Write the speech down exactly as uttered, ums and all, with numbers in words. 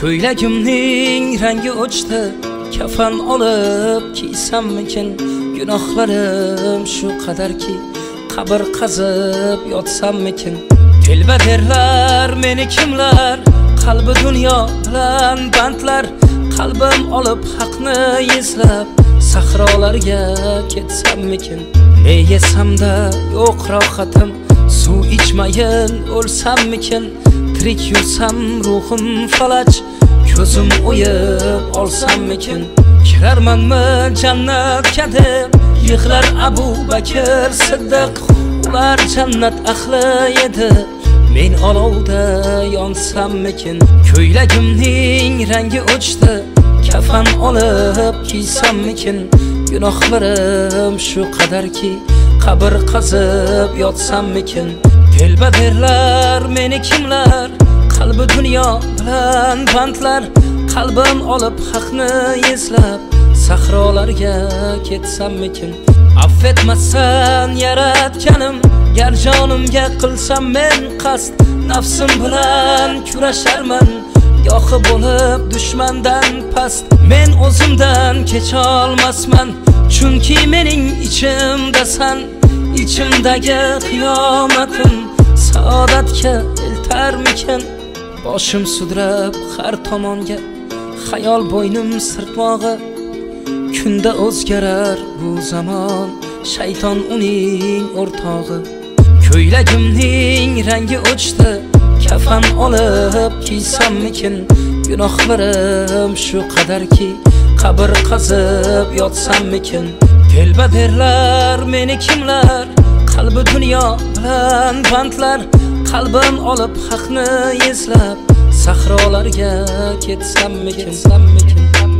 Ko'ylagimning rangi o'chdi, kafan olib kiysammikin? Gunohlarim shu qadarki, qabr qazib yotsammikin? Telba derlar meni kimlar, qalbi dunyo bilan bandlar. Qalbim olib haqni izlab sahrolarga ketsammikin? Ne yesamda yo'q rohatim, suv ichmayin o'lsammikin? Tirik yursam ruhim falaj, ko'zim o'yib olsammikin? Kirarmanmi jannatga deb yig'lar Abu Bakr Siddiq? Ular jannat ahli edi, men olovda yonsammikin? Ko'ylagimning rangi o'chdi, kafan olib kiysammikin? Gunohlarim shu qadarki, qabr qazib yotsammikin? Telba derlar meni kimlar, qalbi dunyo bilan bandlar. Qalbim olib haqni izlab sahrolarga ketsammikin? Affetmasan yaratganim, gar jonimga qilsam men qasd. Nafsim bilan kurasharman, gohi bo'lib dushmandan past. Men o'zimdan kecha olmasman, chunki mening ichimdasan. İçimdagi qiyomatim saodatga iltarmikin? Boshim sudrab har tomonga, xayol bo'ynim sirtmog'i. Kunda o'zgarar bu zamon, shayton uning o'rtog'i. Ko'ylagimning rangi o'chdi, kafan olib kiysammikin? Gunohlarim shu qadarki, qabr qazib yotsammikin? Telba derlar meni kimlar, qalbi dunyo bilan bandlar. Qalbim olib haqni izlab sahrolarga ketsammikin?